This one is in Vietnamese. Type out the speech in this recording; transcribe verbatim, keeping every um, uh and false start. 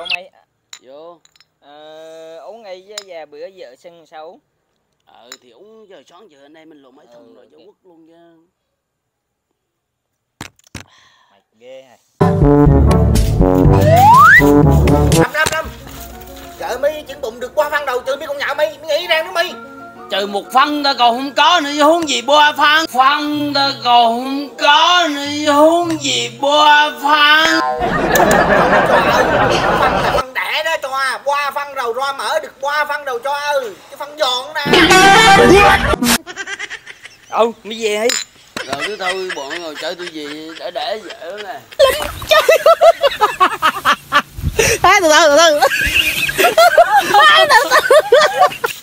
vô mày vô ờ, uống ngay và bữa vợ sân xấu. Ờ thì uống giờ sáng giờ anh em mình lùm mấy ừ, thùng rồi cho quất luôn chứ mày ghê hả. Lâm Lâm Lâm trời mi chỉnh bụng được qua phân đầu trừ mấy con nhạo mi mi nghĩ ra nữa mi trừ một phân ta còn không có nữa huống gì boa phân phân ta còn không có nữa huống gì boa phân phân là phân đẻ đó cho boa phân đầu ra mở được boa phân đầu cho ừ cái phân giòn đó ừ mi về đi rồi cứ thôi bọn ngồi chơi tôi gì để để dở nè à, từ từ từ từ